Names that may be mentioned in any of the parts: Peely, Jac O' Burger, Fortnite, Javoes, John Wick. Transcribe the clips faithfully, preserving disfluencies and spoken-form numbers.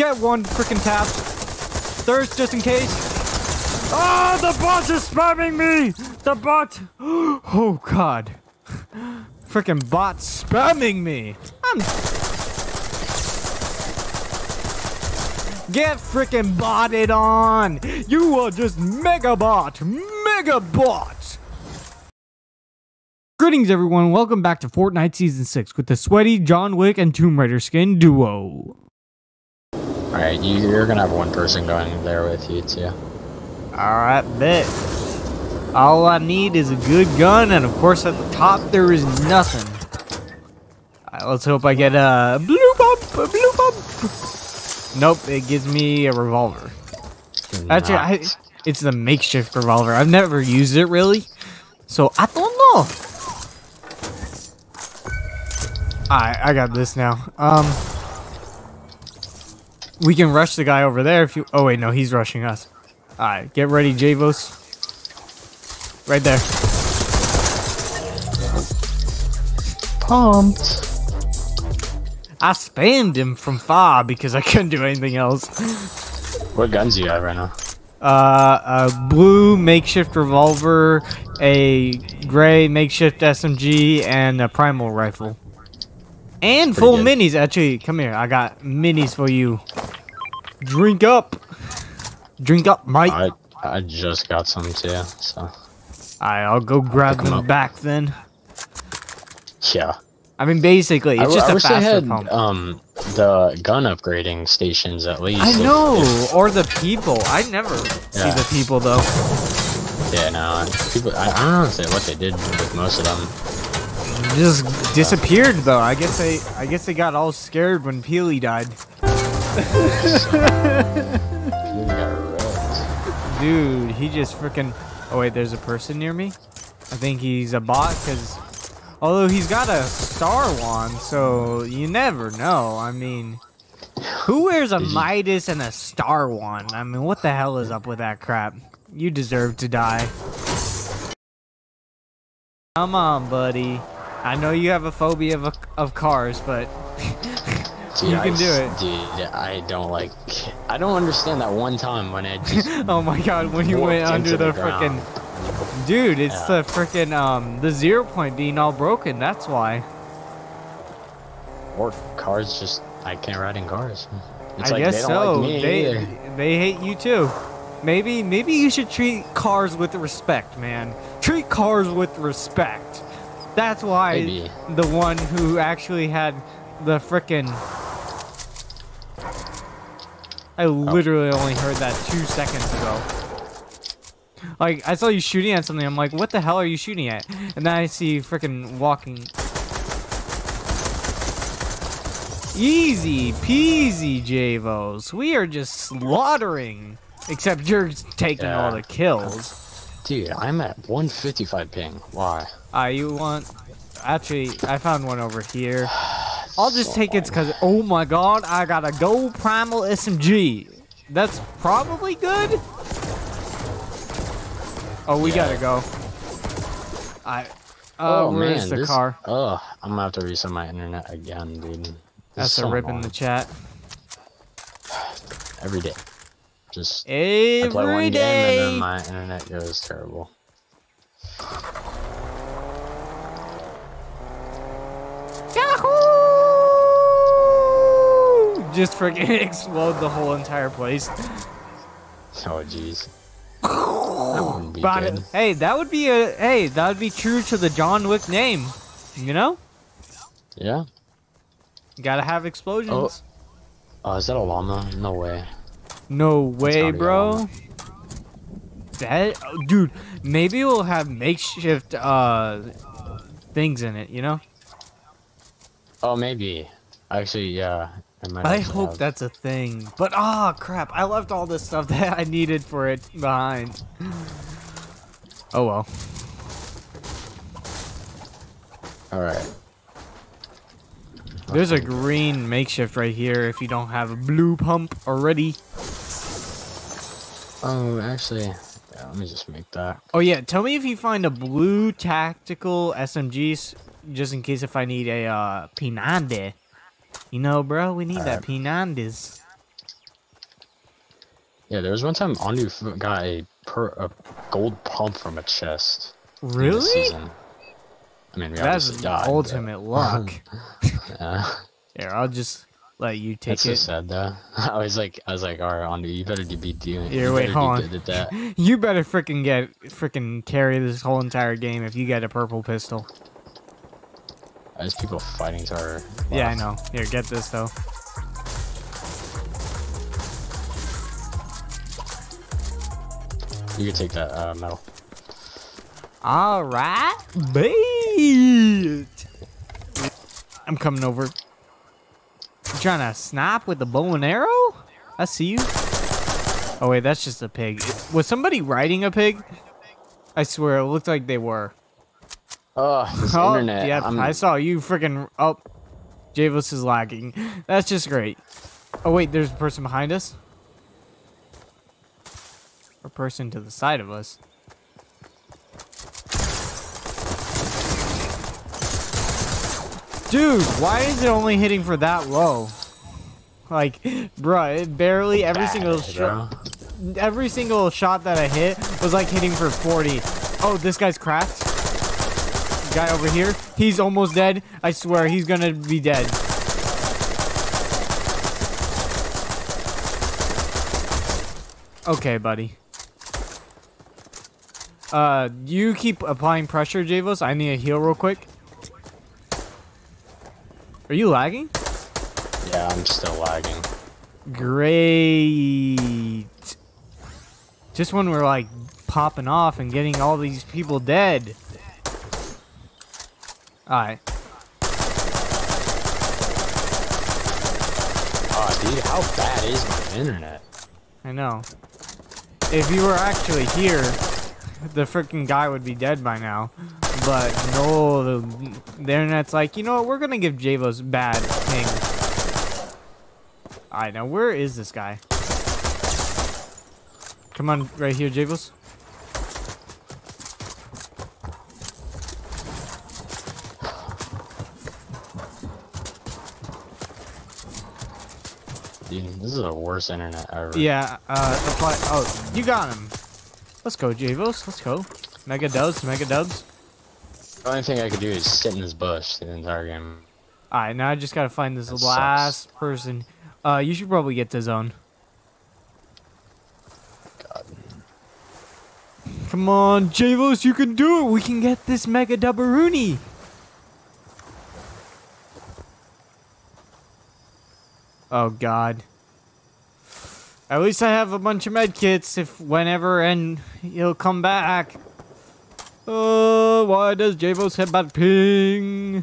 get one freaking tap. Thirst just in case. Oh, the bot is spamming me. The bot. Oh, God. Freaking bot spamming me. I'm... Get freaking botted on. You are just mega bot. Mega bot. Greetings, everyone. Welcome back to Fortnite Season six with the sweaty John Wick and Tomb Raider skin duo. Alright, you, you're gonna have one person going there with you, too. Alright, bet. All I need is a good gun, and of course at the top there is nothing. Alright, let's hope I get a blue bump, a blue bump. Nope, it gives me a revolver. Actually, I, it's the makeshift revolver. I've never used it, really. So, I don't know. Alright, I got this now. Um... We can rush the guy over there if you... Oh, wait, no, he's rushing us. Alright, get ready, Javoes. Right there. Pumped. I spammed him from far because I couldn't do anything else. What guns do you have right now? Uh, a blue makeshift revolver, a gray makeshift S M G, and a primal rifle. And full good. Minis, actually. Come here, I got minis for you. Drink up. Drink up, Mike. I, I just got some, too, so... Alright, I'll go grab I'll them up. back, then. Yeah. I mean, basically, it's I, just I a wish faster I had, pump. Um, the gun upgrading stations, at least. I know, if, if... or the people. I never yeah. see the people, though. Yeah, no, people... I, I don't know if they, what they did with most of them. Just disappeared though. I guess they, I guess they got all scared when Peely died. Dude, he just freaking. Oh wait, there's a person near me. I think he's a bot because, although he's got a star wand, so you never know. I mean, who wears a Midas and a star wand? I mean, what the hell is up with that crap? You deserve to die. Come on, buddy. I know you have a phobia of, of cars, but dude, you can I, do it. Dude, I don't like... I don't understand that one time when I just... oh my god, when you went under the, the frickin'... Dude, it's yeah. the frickin', um, the zero point being all broken, that's why. Or cars just... I can't ride in cars. It's I like guess they don't so. Like me they, either. They hate you too. Maybe, maybe you should treat cars with respect, man. Treat cars with respect. That's why Maybe. the one who actually had the frickin' I literally oh. only heard that two seconds ago. Like, I saw you shooting at something, I'm like, what the hell are you shooting at? And then I see you frickin' walking. Easy peasy, Javoes. We are just slaughtering. Except you're taking yeah. all the kills. Dude, I'm at one fifty-five ping. Why? Uh, you want... Actually, I found one over here. I'll just so take it because... Oh my god, I got a gold primal S M G. That's probably good? Oh, we yeah. gotta go. I... Uh, oh, where man, is the this, car? Oh, I'm gonna have to reset my internet again, dude. This That's a so rip long. in the chat. Every day. Just every I play one day. game and then my internet goes terrible. Yahoo! Just freaking explode the whole entire place. Oh jeez. Hey, that would be a hey, that would be true to the John Wick name. You know? Yeah. You gotta have explosions. Oh, oh is that a llama? No way. No way, bro. That oh, dude, maybe we'll have makeshift uh things in it, you know? Oh, maybe. Actually, yeah. I, might I hope have... that's a thing. But ah, oh, crap! I left all this stuff that I needed for it behind. Oh well. All right. There's a green makeshift right here if you don't have a blue pump already. Oh, actually, yeah, let me just make that. Oh, yeah, tell me if you find a blue tactical S M Gs, just in case if I need a uh, Pinande. You know, bro, we need All that right. Pinandes. Yeah, there was one time Anu got a, per, a gold pump from a chest. Really? I mean, we that's died, ultimate but... luck. Yeah. Here, I'll just let you take that's it. That's so sad, though. I was like, I was like, all right, Anu, you better be dealing. Here, you wait, hold on. That. You better freaking get freaking carry this whole entire game if you get a purple pistol. There's people fighting to our left. Yeah, I know. Here, get this though. You can take that uh, metal. All right, bait. I'm coming over. You trying to snipe with the bow and arrow? I see you. Oh wait, that's just a pig. Was somebody riding a pig? I swear, it looked like they were. Oh, this oh internet. Yeah, I'm... I saw you freaking. Oh, Javoes is lagging. That's just great. Oh wait, there's a person behind us. Or person to the side of us. Dude, why is it only hitting for that low? Like, bruh, it barely every Bad, single shot every single shot that I hit was like hitting for forty. Oh, this guy's cracked. Guy over here, he's almost dead. I swear he's gonna be dead. Okay, buddy. Uh, you keep applying pressure, Javoes. I need a heal real quick. Are you lagging? Yeah, I'm still lagging. Great. Just when we're like popping off and getting all these people dead. Alright. Aw, dude, how bad is my internet? I know. If you were actually here, the freaking guy would be dead by now. But no, the, the internet's like, you know what? We're gonna give Javoes bad ping. All right, now where is this guy? Come on, right here, Javoes. Dude, this is the worst internet ever. Yeah. Uh, apply. Oh, you got him. Let's go, Javoes. Let's go. Mega dubs. Mega dubs. The only thing I could do is sit in this bush the entire game. Alright, now I just gotta find this that last sucks. person. Uh, you should probably get to zone. God. Come on, Javoes, you can do it! We can get this Mega Dubberoonie! Oh, God. At least I have a bunch of med kits if whenever and he'll come back. Oh, uh, why does Javoes have bad ping?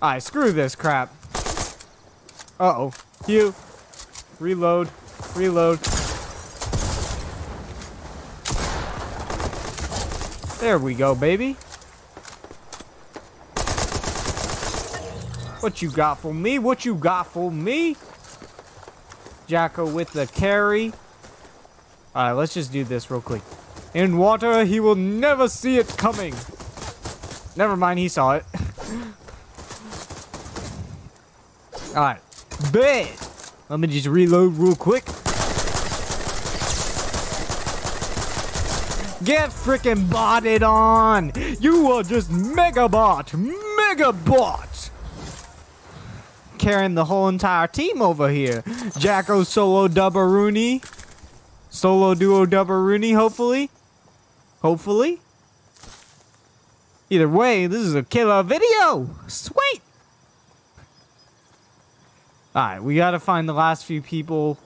Alright, screw this crap. Uh-oh. You. Reload. Reload. There we go, baby. What you got for me? What you got for me? Jac O' with the carry. Alright, let's just do this real quick. In water, he will never see it coming. Never mind, he saw it. Alright. Bet. Let me just reload real quick. Get freaking botted on. You are just Megabot. Megabot. Carrying the whole entire team over here. Jac O' solo Dubberoonie. Solo duo Dubberoonie, hopefully. Hopefully. Either way, this is a killer video. Sweet. Alright, we gotta find the last few people.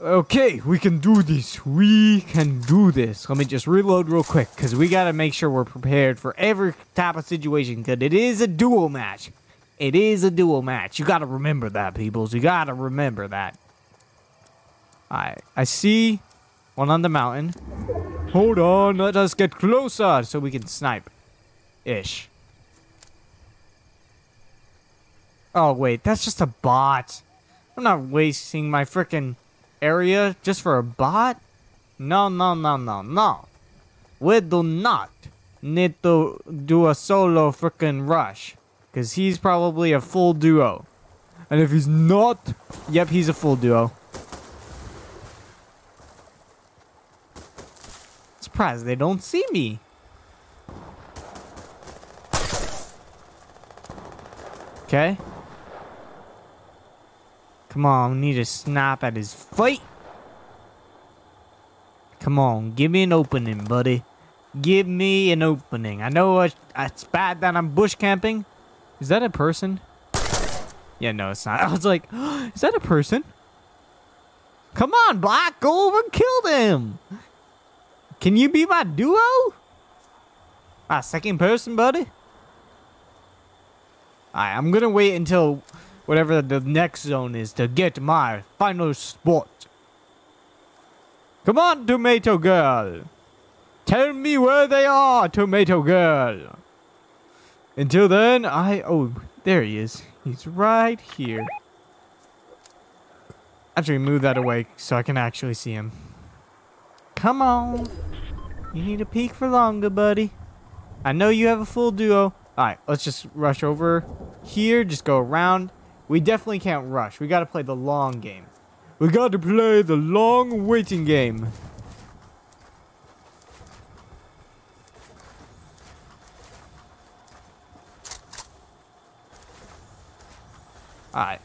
Okay, we can do this. We can do this. Let me just reload real quick, because we gotta make sure we're prepared for every type of situation, because it is a duo match. It is a dual match. You gotta remember that, peoples. You gotta remember that. Alright, I see one on the mountain. Hold on, let us get closer so we can snipe. Ish. Oh, wait, that's just a bot. I'm not wasting my freaking area just for a bot. No, no, no, no, no. We do not need to do a solo freaking rush, because he's probably a full duo. And if he's not, yep, he's a full duo. Surprised they don't see me. Okay. Come on, we need to snap at his fight. Come on, give me an opening, buddy. Give me an opening. I know it's bad that I'm bush camping. Is that a person? Yeah, no, it's not. I was like, oh, is that a person? Come on, Black, go over and kill them. Can you be my duo? My second person, buddy? Alright, I'm gonna wait until whatever the next zone is to get my final spot. Come on, Tomato Girl. Tell me where they are, Tomato Girl. Until then, I... Oh, there he is. He's right here. Actually, move that away so I can actually see him. Come on. You need a peek for longer, buddy. I know you have a full duo. Alright, let's just rush over here. Just go around. We definitely can't rush. We gotta play the long game. We gotta play the long waiting game. Alright.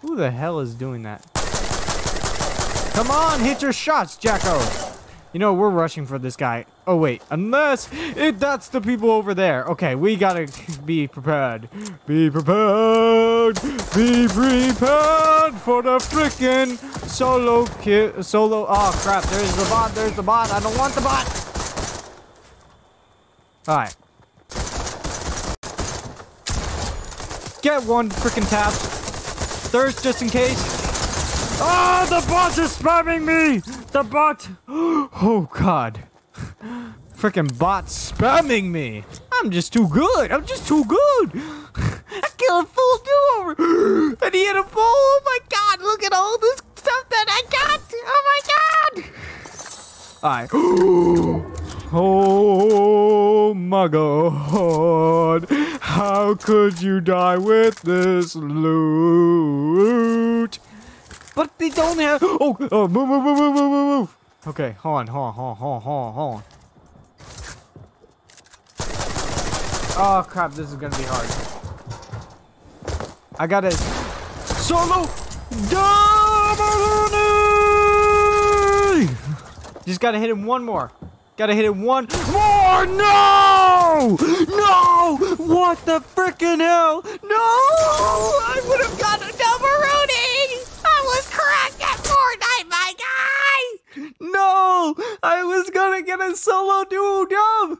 Who the hell is doing that? Come on, hit your shots, Jac O'. You know, we're rushing for this guy. Oh, wait. Unless it, that's the people over there. Okay, we gotta be prepared. Be prepared. Be prepared for the freaking solo kill. Solo. Oh, crap. There's the bot. There's the bot. I don't want the bot. Alright. Get one freaking tap. There's just in case. Oh, the bot is spamming me. The bot. Oh, God. Freaking bot spamming me. I'm just too good. I'm just too good. I killed a full do-over. And he hit a ball. Oh, my God. Look at all this stuff that I got. Oh, my God. All right. Oh, my God. How could you die with this loot? But they don't have... Oh, oh, move, move, move, move, move, move. Okay, hold on, hold on, hold on, hold on, hold on. Oh, crap, this is gonna be hard. I got it. Solo! Double! Just gotta hit him one more. Gotta hit it one more! No! No! What the frickin' hell? No! I would have got a double-rooting! I was cracked at Fortnite, my guy! No! I was gonna get a solo duo dub!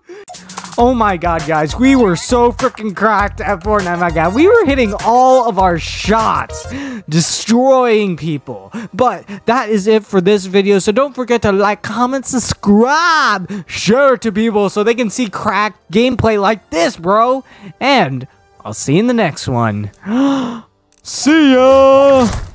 Oh my God, guys, we were so freaking cracked at Fortnite, my God. We were hitting all of our shots, destroying people. But that is it for this video, so don't forget to like, comment, subscribe, share to people so they can see cracked gameplay like this, bro. And I'll see you in the next one. See ya!